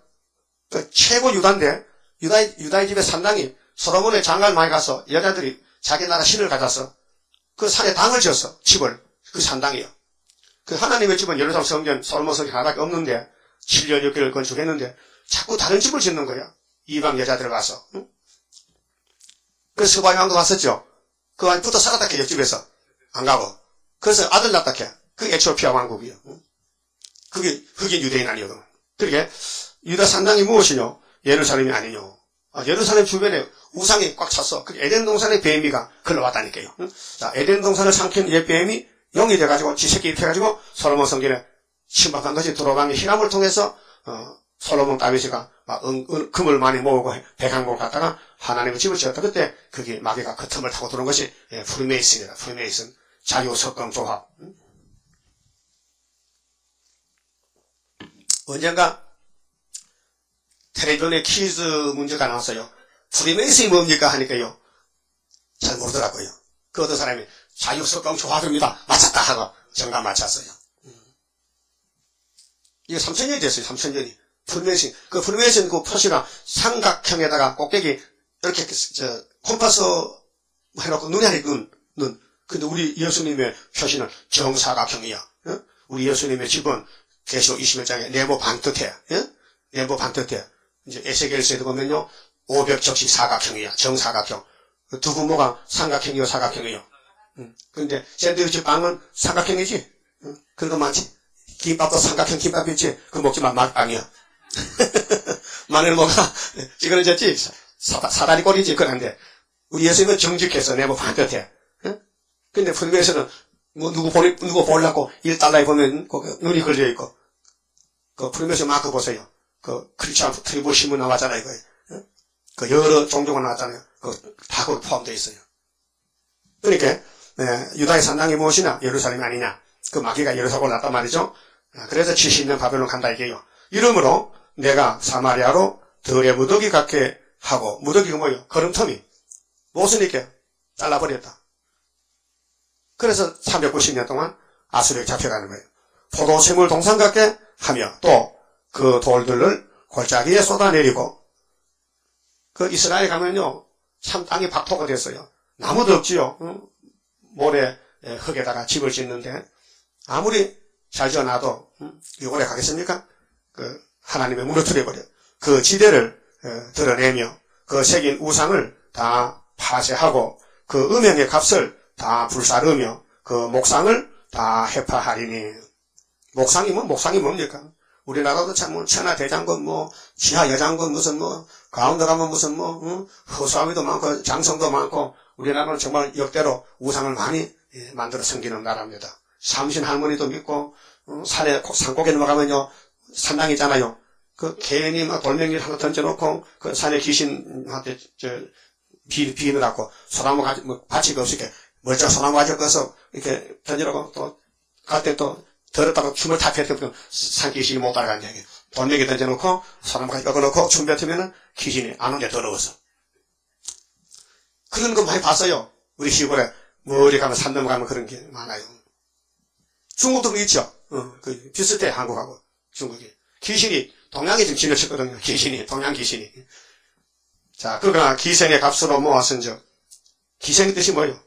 그 최고 유다인데 유다의 집의 산당이 솔로몬의 장가를 많이 가서 여자들이 자기 나라 신을 가져서 그 산에 당을 지었어. 집을. 그 산당이요. 그 하나님의 집은 예루살렘 성전, 솔로몬 성전 하나밖에 없는데 7년 6개월 건축했는데 자꾸 다른 집을 짓는 거야. 이방 여자들 가서. 응? 그래서 스바이 왕도 갔었죠. 그 왕이 붙어 살았다케 옆집에서. 안 가고. 그래서 아들 낳았다케. 그 에티오피아 왕국이요. 응? 그게 흑인 유대인 아니거든. 그러게 유다 산당이 무엇이뇨? 예루살렘이 아니뇨. 예루살렘 주변에 우상이 꽉 찼어. 그 에덴 동산의 뱀이가 흘러왔다니까요. 자, 에덴 동산을 삼킨 옛 뱀이 용이 돼가지고 지 새끼 입혀가지고 솔로몬 성전에 침박한 것이 들어가면 히람을 통해서 솔로몬 다윗이가 막 금을 많이 모으고 백항공을 갖다가 하나님의 집을 지었다. 그때 그게 마귀가 그 틈을 타고 들어온 것이 프리메이슨이다. 프리메이슨 자유 석방 조합. 언젠가 텔레비전에 퀴즈 문제가 나왔어요. 프리메이슨이 뭡니까? 하니까요. 잘 모르더라고요. 그 어떤 사람이 자유석방 조합입니다. 맞췄다 하고 정답 맞췄어요. 이게 3000년이 됐어요. 3000년이. 프리메이슨. 그 프리메이슨 그 표시가 삼각형에다가 꼭대기 이렇게 콤파스 해놓고 눈이 아니 눈. 근데 우리 예수님의 표시는 정사각형이야. 예? 우리 예수님의 집은 계시록 21장에 네모 반듯해. 예? 네모 반듯해. 이제 에스겔서에 보면요. 500적씩 사각형이야. 정사각형. 두 부모가 삼각형이요, 사각형이요. 그런데 샌드위치 빵은 삼각형이지? 그런 거 많지? 김밥도 삼각형 김밥이지? 그거 먹지만 빵이야. 마늘 뭐가 찌그러졌지? 사다리 꼴이지? 그런데 우리 예수님은 정직해서 네모 반듯해. 근데 불교에서는 누구 보려고 1달러에 보면 눈이 걸려있고, 그 프리메이션 마크 보세요. 그 크리스천 트리브 신문 나왔잖아요. 이거에. 그 여러 종교가 나왔잖아요. 그 다 거기 포함되어 있어요. 그러니까 유다의 산당이 무엇이냐? 예루살렘이 아니냐? 그 마귀가 예루살렘을 났단 말이죠. 그래서 70년 바벨론 간다 이게요. 이러므로 내가 사마리아로 들에 무더기 같게 하고, 무더기가 뭐예요? 걸음터미. 무엇을 이렇게 잘라버렸다. 그래서 390년 동안 아수르에 잡혀가는 거예요. 포도샘을 동상 같게 하며 또 그 돌들을 골짜기에 쏟아내리고, 그 이스라엘 가면요 참 땅이 박토가 됐어요. 나무도 없지요. 모래 흙에다가 집을 짓는데 아무리 잘 지어놔도 오래 가겠습니까? 그 하나님의 무너뜨려버려. 그 지대를 드러내며 그 새긴 우상을 다 파쇄하고 그 음행의 값을 다 불사르며 그 목상을 다 해파하리니. 목상이면 목상이 뭡니까? 우리나라도 참 천하 대장군 뭐 지하 여장군 무슨 뭐 가운데 가면 무슨 뭐 허수아비도 많고 장성도 많고, 우리나라는 정말 역대로 우상을 많이 만들어 섬기는 나라입니다. 삼신 할머니도 믿고 산에 산고개 넘어가면요 산당 있잖아요. 그 개인이 막 돌멩이 하나 던져놓고 그 산에 귀신한테 비느라고 소나무 가지고 뭐 받치가 없게 멀쩡 소나무 가지고 가서 이렇게 던지라고, 또 갈 때 또 들었다고 춤을 다 뱉으면 산귀신이 못 따라간다. 돌멩이 던져놓고 소나무 가지고 꺾어놓고 춤 뱉으면 귀신이 안 오게 더러워서. 그런 거 많이 봤어요. 우리 시골에 멀리 가면 산 넘어가면 그런 게 많아요. 중국도 있죠. 그 비슷해 한국하고 중국이. 귀신이 동양에 좀 지나쳤거든요. 귀신이 동양 귀신이. 자, 그러나 기생의 값으로 모았은즉. 기생의 뜻이 뭐예요?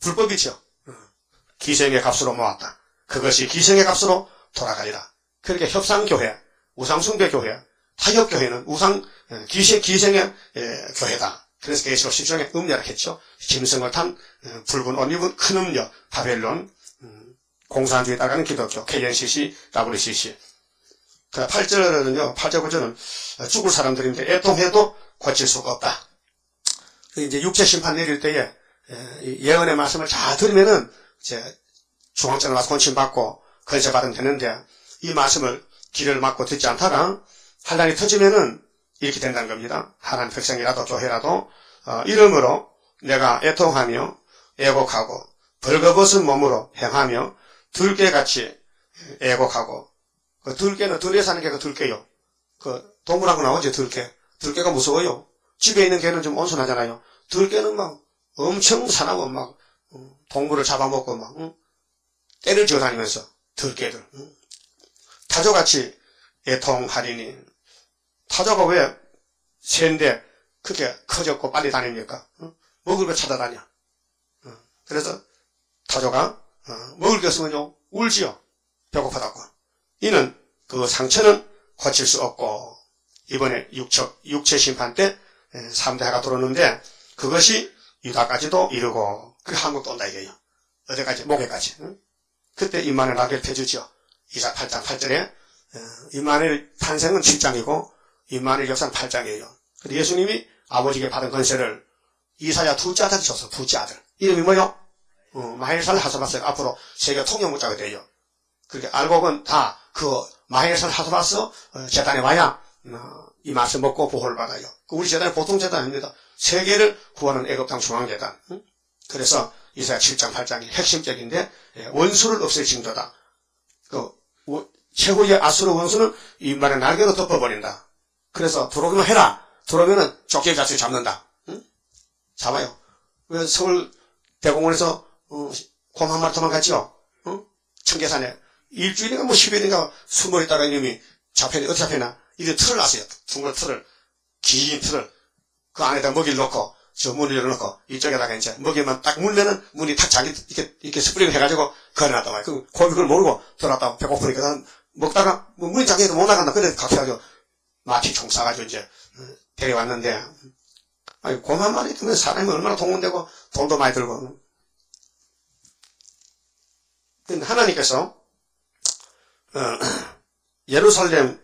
불법이죠. 기생의 값으로 모았다. 그것이 기생의 값으로 돌아가리라. 그렇게 협상교회, 우상숭배교회, 타협교회는 기생의 교회다. 그래서 계시록 10장에 음녀라 했죠. 짐승을 탄 붉은 옷 입은 큰 음녀, 바벨론, 공산주의에 따라가는 기독교, KNCC, WCC. 그 8절은요, 8절 9절은 죽을 사람들인데 애통해도 고칠 수가 없다. 이제 육체 심판 내릴 때에 예언의 말씀을 잘 들으면은 이제 중앙전에 와서 권침받고 건세받으면 되는데, 이 말씀을 길을 막고 듣지 않다가 환란이 터지면은 이렇게 된다는 겁니다. 하나님 백성이라도 교회라도. 이러므로 내가 애통하며 애곡하고 벌거벗은 몸으로 행하며 들깨같이 애곡하고. 그 들깨는 들에 사는 개가 들깨요. 그 도물하고 나오죠 들깨. 들깨가 무서워요. 집에 있는 개는 좀 온순하잖아요. 들깨는 막 엄청 사나워 막 동물을 잡아먹고 막 때를 지어 다니면서 들깨들. 타조같이 애통하리니. 타조가 왜 새인데 크게 커졌고 빨리 다닙니까? 먹을 거 찾아다녀. 그래서 타조가 먹을 게 없으면요 울지요. 배고프다고. 이는 그 상처는 고칠 수 없고. 이번에 육체 심판 때 3대 해가 들어오는데 그것이 유다까지도 이르고 그 한국도 온다 이게요. 어디까지? 목에까지. 그때 임마누엘 나게 펴주죠. 이사 8장 8절에 임마누엘 탄생은 7장이고 임마누엘 역사는 8장이에요. 근데 예수님이 아버지께 받은 건세를 이사야 둘째 아들 줘서 둘째 아들. 이름이 뭐요? 마헬살랄하스바스. 앞으로 세계 통역 문자가 돼요. 그렇게 알곡은 다 그 마헬살랄하스바스 재단에 와야 이 맛을 먹고 보호를 받아요. 우리 재단이 보통 재단 아닙니다. 세계를 구하는 애굽땅 중앙재단. 그래서 이사야 7장 8장이 핵심적인데, 원수를 없앨 징조다. 그 최후의 아수르 원수는 임마누엘 날개로 덮어버린다. 그래서 들어오기만 해라. 들어오면은 쫓길 자식 잡는다. 잡아요. 왜 서울 대공원에서 곰 한 마리 도망갔죠? 청계산에 일주일인가 뭐 10일인가 숨어 있다가 이놈이 잡혀야 어디 잡혀나? 이게 틀을 놨어요. 둥글 틀을, 긴 틀을. 그 안에다 먹이를 넣고 저 문을 열어놓고 이쪽에다가 이제 먹이만 딱 물면은 문이 탁 자기 이렇게 스프링을 해가지고 걸어놨단 말이에요. 그 고기 그걸 모르고 들어왔다고 배고프니까 난 먹다가 뭐 문이 자기도 못 나간다. 그래서 각시하죠. 마치 총 싸가지고 이제 데려왔는데, 아니 곰 한 마리 때문에 사람이 얼마나 동원되고 돈도 많이 들고. 근데 하나님께서 예루살렘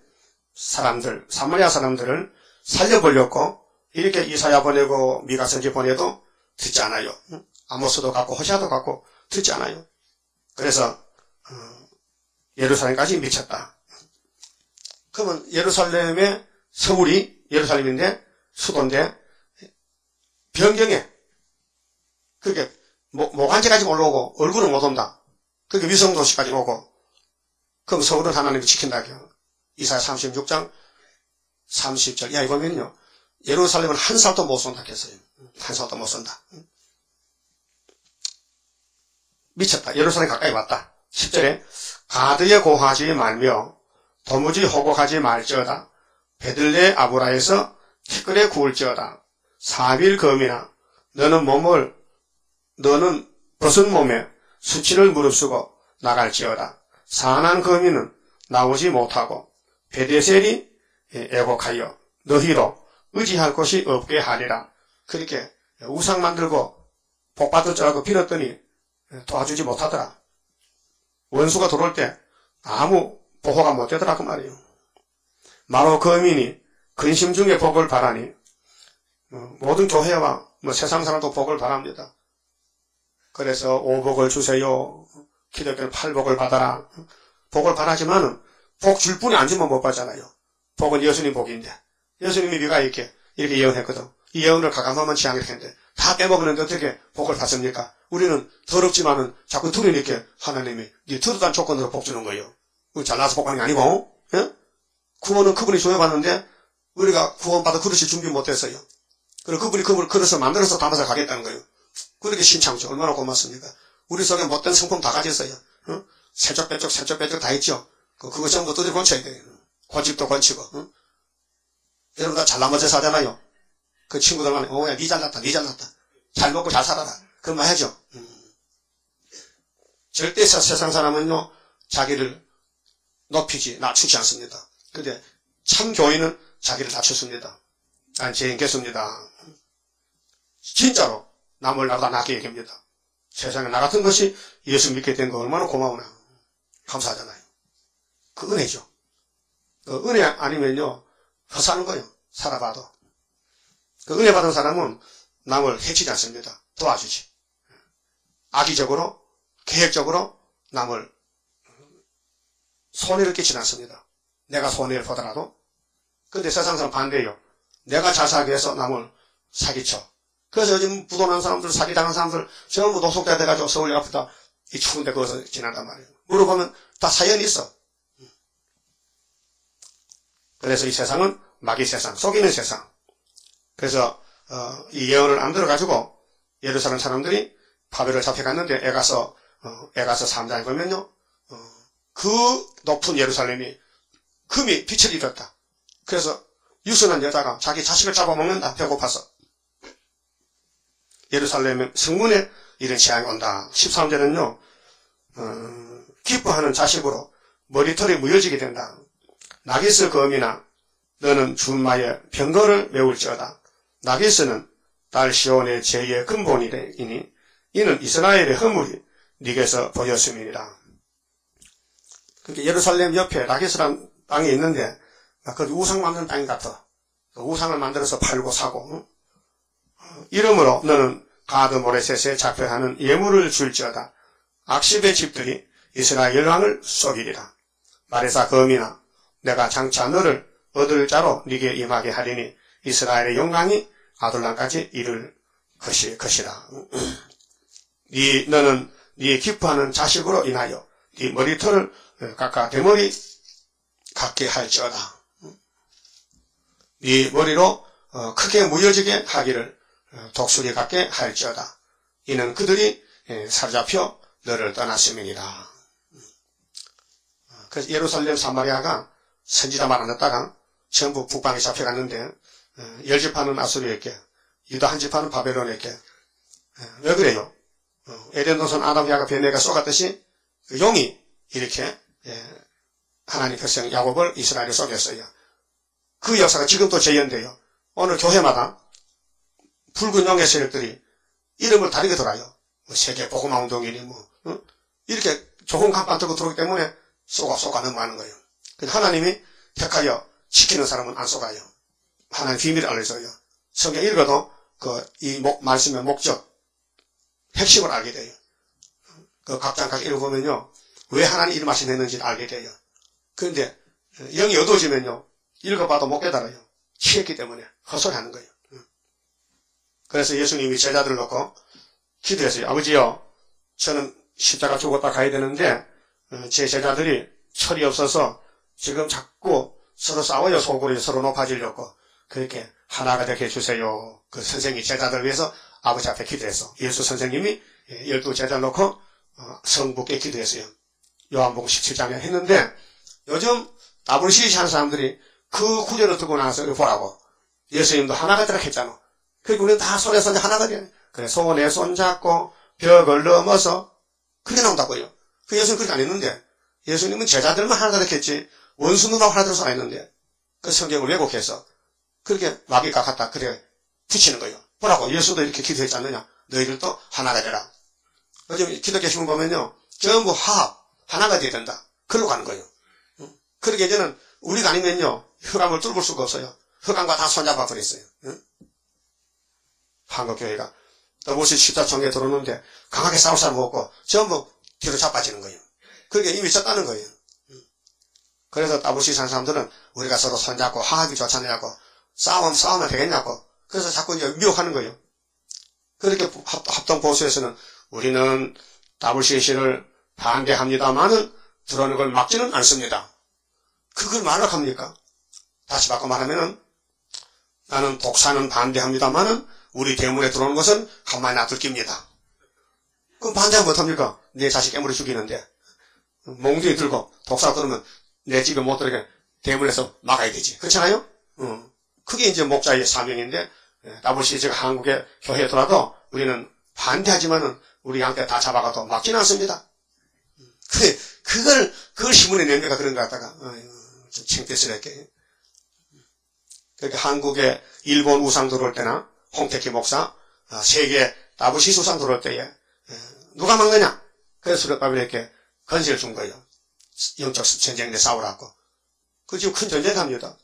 사람들, 사마리아 사람들을 살려보려고 이렇게 이사야 보내고 미가 선지 보내도 듣지 않아요. 아모스도 갖고 호시아도 갖고 듣지 않아요. 그래서 예루살렘까지 미쳤다. 그러면 예루살렘의 서울이 예루살렘인데 수도인데 변경해. 그게 모관제까지 올라오고 얼굴은 못 온다. 그게 위성도시까지 오고 그럼 서울은 하나님이 지킨다. 이사야 36장 30절 이하에 보면요. 예루살렘은 한 살도 못 쏜다 했어요. 한 살도 못 쏜다. 미쳤다. 예루살렘 가까이 왔다. 10절에 가드에 고하지 말며 도무지 호곡하지 말지어다. 베들레 아브라에서 티끌에 구울지어다. 4일 금이나 너는 벗은 몸에 수치를 무릅쓰고 나갈지어다. 사난 거민은 나오지 못하고 베데셀이 애곡하여 너희로 의지할 곳이 없게 하리라. 그렇게 우상 만들고 복받을 줄 알고 빌었더니 도와주지 못하더라. 원수가 들어올 때 아무 보호가 못 되더라 그 말이요. 마로 거민이 근심 중에 복을 바라니 모든 교회와 세상 사람도 복을 바랍니다. 그래서 5복을 주세요. 기독교는 8복을 받아라. 복을 바라지만은 복 줄 뿐이 안 주면 못 받잖아요. 복은 예수님 복인데 예수님이 네가 이렇게 예언했거든. 이 예언을 가감하면 지향했는데 다 빼먹었는데 어떻게 복을 받습니까? 우리는 더럽지만은 자꾸 들으니까 하나님이 네 더럽다는 조건으로 복 주는 거예요. 우리 잘나서 복하는 게 아니고 예? 구원은 그분이 조여봤는데 우리가 구원받아 그릇이 준비 못했어요. 그리고 그분이 그릇을 만들어서 담아서 가겠다는 거예요. 그렇게 신창조 얼마나 고맙습니까? 우리 속에 못된 성품 다 가졌어요. 응? 세척 빼쪽 다 있죠. 그거 전부 뜯어 건쳐야 돼요. 고집도 건치고. 응? 여러분 다 잘난 것에 사잖아요. 그 친구들만 야 니 잘났다. 잘 먹고 잘 살아라. 그런 말 해야죠. 절대 세상 사람은요 자기를 높이지 낮추지 않습니다. 근데 참 교인은 자기를 낮췄습니다. 난 죄인겠습니다. 진짜로. 남을 나보다 낫게 얘기합니다. 세상에 나 같은 것이 예수 믿게 된 거 얼마나 고마우나. 감사하잖아요. 그 은혜죠. 그 은혜 아니면요, 허사하는 거예요. 살아봐도. 그 은혜 받은 사람은 남을 해치지 않습니다. 도와주지. 악의적으로, 계획적으로 남을 손해를 끼치지 않습니다. 내가 손해를 보더라도. 근데 세상 사람 반대예요. 내가 잘 살기 위해서 남을 사기쳐. 그래서 요즘 부도난 사람들, 사기당한 사람들 전부 노숙자 돼가지고 서울 옆에다 이 추운데 거기서 지난단 말이에요. 물어보면 다 사연이 있어. 그래서 이 세상은 마귀 세상, 속이는 세상. 그래서 이 예언을 안 들어가지고 예루살렘 사람들이 바벨을 잡혀갔는데 애가서 3장에 보면요. 그 높은 예루살렘이 금이 빛을 잃었다. 그래서 유순한 여자가 자기 자식을 잡아먹는다. 배고파서. 예루살렘 성문에 이런 재앙이 온다. 13절은요. 기뻐하는 자식으로 머리털이 무여지게 된다. 나기스 거미나 너는 준마의 병거를 메울지어다. 나기스는 딸 시온의 죄의 근본이니 이는 이스라엘의 허물이 네게서 보였음이니라. 그러니까 예루살렘 옆에 나기스라는 땅이 있는데 그 우상 만드는 땅이 같아. 우상을 만들어서 팔고 사고. 이러므로 너는 가드 모레셋에 잡혀하는 예물을 줄지어다. 악십의 집들이 이스라엘 왕을 속이리라. 마레사 거미나 내가 장차 너를 얻을 자로 네게 임하게 하리니 이스라엘의 영광이 아둘람까지 이를 것이라. 너는 네 기뻐하는 자식으로 인하여 네 머리털을 깎아 대머리 갖게 할지어다. 네 머리로 크게 무여지게 하기를 독수리 같게 할지어다. 이는 그들이 사로잡혀 너를 떠났음이니라. 그래서 예루살렘 사마리아가 선지자 말 안 듣다가 전부 북방에 잡혀갔는데 10지파는 아수리에게 유다 1지파는 바벨론에게 왜 그래요? 에덴 동산 아담과 베네가 쏘갔듯이 용이 이렇게 하나님 백성 야곱을 이스라엘에 쏘겠어요. 그 역사가 지금도 재현돼요. 오늘 교회마다 붉은 용의 세력들이 이름을 다르게 돌아요. 세계 복음화 운동이니 응? 이렇게 좋은 간판 들고 들어오기 때문에 쏘가 넘어가는 거예요. 하나님이 택하여 지키는 사람은 안 쏘가요. 하나님 비밀을 알려줘요. 성경 읽어도 이 말씀의 목적, 핵심을 알게 돼요. 그 각장까지 읽어보면요. 왜 하나님 이런 말씀을 했는지를 알게 돼요. 그런데 영이 어두워지면요. 읽어봐도 못 깨달아요. 취했기 때문에 헛소리 하는 거예요. 그래서 예수님이 제자들을 놓고 기도했어요. 아버지요, 저는 십자가 죽었다 가야 되는데 제 제자들이 철이 없어서 지금 자꾸 서로 싸워요. 소굴이 서로 높아지려고. 그렇게 하나가 되게 해주세요. 그 선생이 제자들 위해서 아버지 앞에 기도했어. 예수 선생님이 12 제자 놓고 성부께 기도했어요. 요한복음 17장에 했는데, 요즘 WCC 하는 사람들이 그 구절을 듣고 나서 보라고. 예수님도 하나가 되라 했잖아. 그리고 우리는 다 손에 손잡고 하나가 되네. 그래, 손에 손잡고 벽을 넘어서 그게 나온다고요. 그 예수님 그렇게 안 했는데, 예수님은 제자들만 하나가 되라 했지 원수누라고 하나 들어서 안 했는데, 그 성경을 왜곡해서 그렇게 마귀가 갖다 그래 붙이는 거예요. 보라고, 예수도 이렇게 기도했지 않느냐. 너희들도 하나가 되라. 요즘 기독교 신문 보면요, 전부 화합, 하나가 돼야 된다. 그걸로 가는 거예요. 그러게 이제는 우리가 아니면요, 흑암을 뚫을 수가 없어요. 흑암과 다 손잡아 버렸어요. 한국교회가 더불어서 십자총회에 들어오는데 강하게 싸울 사람 없고 전부 뒤로 자빠지는 거예요. 그게 이미 졌다는 거예요. 그래서 더불어서 사는 사람들은 우리가 서로 손잡고 화합이 좋잖냐고, 싸우면 되겠냐고, 그래서 자꾸 이제 미혹하는 거예요. 그렇게 합동보수에서는 우리는 WCC를 반대합니다만은 들어오는 걸 막지는 않습니다. 그걸 말을 합니까? 다시 바꿔 말하면은, 나는 독사는 반대합니다만은 우리 대문에 들어오는 것은 가만히 놔둘깁니다. 그럼 반대하면 못합니까? 내 자식 깨물어 죽이는데. 몽둥이 들고 독사 들으면 내 집에 못 들어게 대문에서 막아야 되지. 그렇잖아요? 그게 이제 목자의 사명인데, WCC가 한국의 교회에 들어와도 우리는 반대하지만은 우리 양떼 다 잡아가도 막지는 않습니다. 그래, 그걸 신문에 낸 데가 그런 것 같다가, 좀 창피스럽게. 그렇게 한국에 일본 우상 들어올 때나, 홍태키 목사, 세계 다부시스 우상 들어올 때에, 누가 막느냐? 그래서 스룹바벨에게 건세를 준 거예요. 영적 전쟁에 싸우라고. 그 지금 큰 전쟁이 갑니다.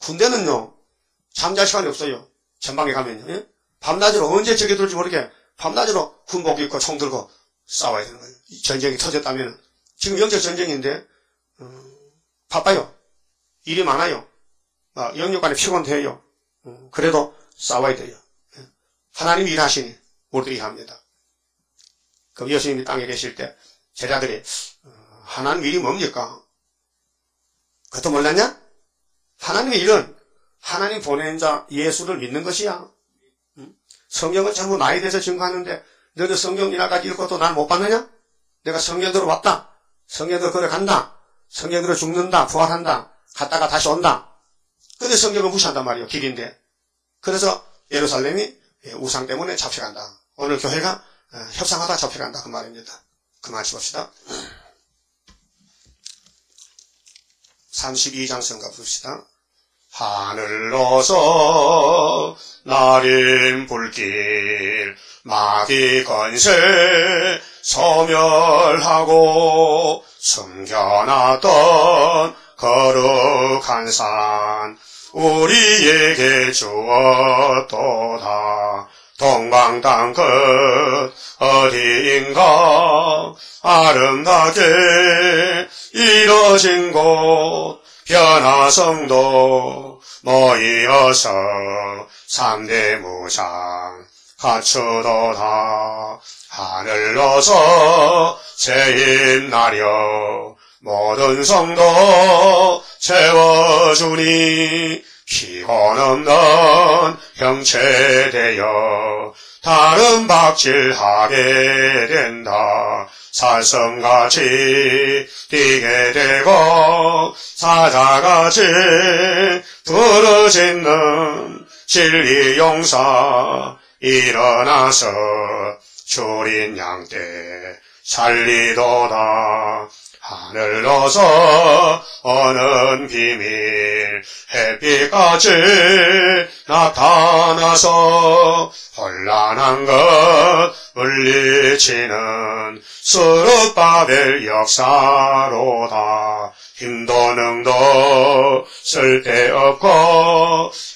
군대는요, 잠잘 시간이 없어요. 전방에 가면요. 예? 밤낮으로 언제 적이 들지 모르게 밤낮으로 군복 입고 총 들고 싸워야 되는 거예요. 전쟁이 터졌다면 지금 영적 전쟁인데 바빠요. 일이 많아요. 영육간에 피곤해요. 그래도 싸워야 돼요. 예? 하나님이 일하시니 우리도 일합니다. 그럼 예수님이 땅에 계실 때 제자들이 하나님 일이 뭡니까? 그것도 몰랐냐? 하나님의 일은 하나님 보낸 자 예수를 믿는 것이야. 성경은 전부 나에 대해서 증거하는데 너는 성경이나까지 읽고 또 난 못 봤느냐? 내가 성경대로 왔다. 성경대로 걸어간다. 성경대로 죽는다. 부활한다. 갔다가 다시 온다. 근데 성경을 무시한단 말이에요. 길인데. 그래서 예루살렘이 우상 때문에 잡혀간다. 오늘 교회가 협상하다 잡혀간다. 그 말입니다. 그만 짚읍시다. 32장 성가 부릅시다. 하늘로서 나린 불길 마귀 건세 소멸하고 숨겨놨던 거룩한 산 우리에게 주었도다. 동방 땅 끝 어디인가 아름답게 이뤄진 곳 변화성도 모이어서 삼대무장 갖추도다. 하늘로서 재임나려 모든 성도 채워주니 피곤 없는 형체되어 다른 박질하게 된다. 살성같이 뛰게 되고 사자같이 부르짖는 진리 용사 일어나서 주린 양떼 살리도다. 하늘로서 오는 비밀 햇빛까지 나타나서 혼란한 것 물리치는 스룹바벨 역사로다. 힘도 능도 쓸데없고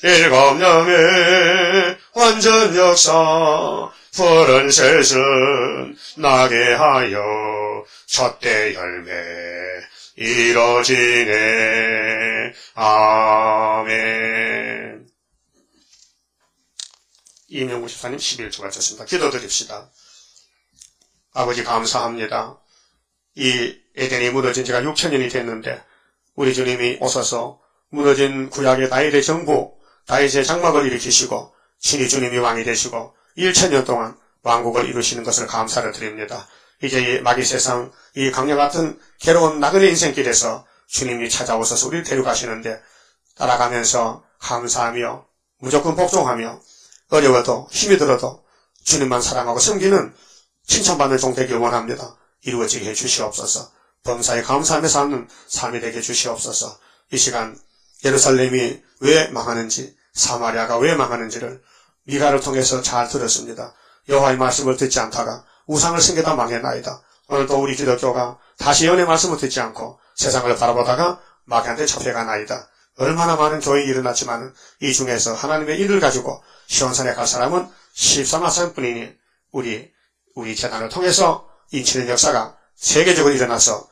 일곱 명의 완전 역사 푸른 셋은 나게 하여 첫대 열매 이뤄지네. 아멘. 이명구 집사님 11주가 있었습니다. 기도드립시다. 아버지 감사합니다. 이 에덴이 무너진 지가 6,000년이 됐는데 우리 주님이 오셔서 무너진 구약의 다윗의 정부, 다윗의 장막을 일으키시고 신이 주님이 왕이 되시고 1,000년 동안 왕국을 이루시는 것을 감사를 드립니다. 이제 이 마귀 세상, 이 강령 같은 괴로운 나그네 인생길에서 주님이 찾아오셔서 우리를 데려가시는데 따라가면서 감사하며 무조건 복종하며 어려워도 힘이 들어도 주님만 사랑하고 섬기는 칭찬받는 종 되길 원합니다. 이루어지게 해주시옵소서. 범사에 감사하며 사는 삶이 되게 해주시옵소서. 이 시간 예루살렘이 왜 망하는지, 사마리아가 왜 망하는지를 미가를 통해서 잘 들었습니다. 여호와의 말씀을 듣지 않다가 우상을 섬기다 망했나이다. 오늘도 우리 기독교가 다시 연의 말씀을 듣지 않고 세상을 바라보다가 마귀한테 잡혀가나이다. 얼마나 많은 교인이 일어났지만 이 중에서 하나님의 일을 가지고 시온산에 갈 사람은 13만사람뿐이니 우리 재단을 통해서 인치는 역사가 세계적으로 일어나서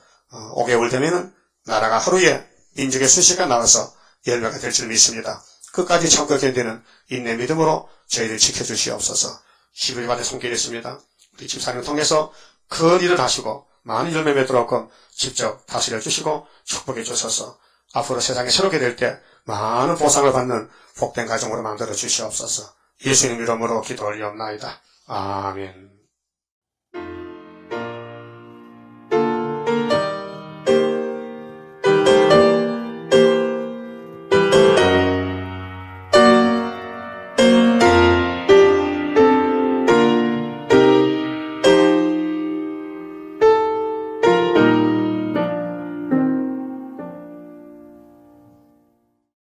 5개월 되면 나라가 하루에 민족의 수십가 나와서 열매가 될 줄 믿습니다. 끝까지 참고 견디는 인내 믿음으로 저희들 지켜주시옵소서. 11바대 손길이 있습니다. 우리 집사님을 통해서 큰 일을 하시고 많은 열매 맺도록 직접 다스려주시고 축복해 주셔서 앞으로 세상에 새롭게 될 때 많은 보상을 받는 복된 가정으로 만들어 주시옵소서. 예수님 이름으로 기도 올리옵나이다. 아멘.